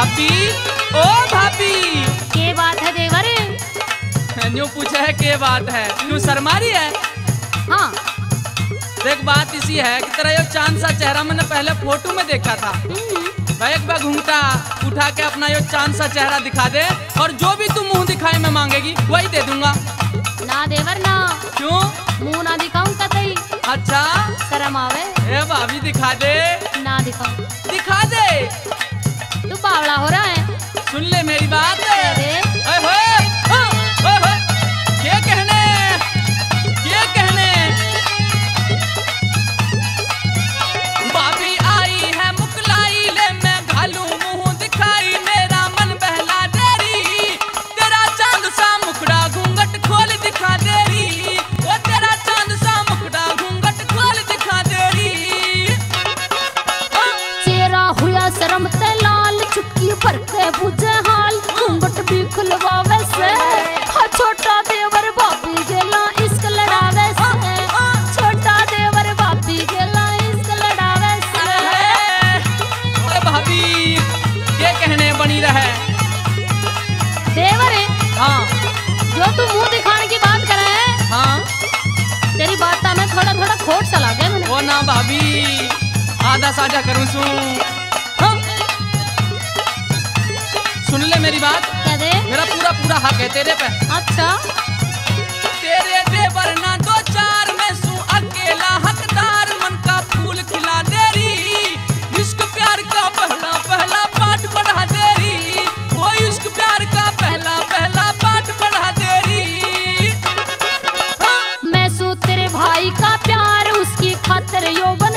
भाभी, ओ भाभी, के बात है देवरे? यूँ पूछा है के बात है, यूँ शर्मा रही है? हाँ। देख बात इसी है कि तेरा ये चांद सा चेहरा मैंने पहले फोटो में देखा था। भाई एक बार घूमता उठा के अपना ये चांद सा चेहरा दिखा दे और जो भी तू मुंह दिखाए मैं मांगेगी वही दे दूंगा। ना देवर ना। क्यों? मुंह ना दिखाऊं कतई। अच्छा, शर्म आवे। ए भाभी दिखा दे। ना दिखाऊं। दिखा दे। तू पावड़ा हो रहा है। सुन ले मेरी बात। आधा साझा करूँ सू। हाँ। सुन ले मेरी बात। क्या दे? मेरा पूरा पूरा हक है तेरे पे। अच्छा। तेरे पे वरना दो चार में सू अकेला हकदार मन का फूल खिला दे रही। इश्क प्यार का पहला पहला पाठ पढ़ा दे रही। वो इश्क प्यार का पहला पहला पाठ पढ़ा दे रही। हाँ। मैं सू तेरे भाई का प्यार उसकी खातिर योवन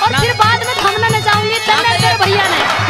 और फिर बाद में थमना न चाहूंगी।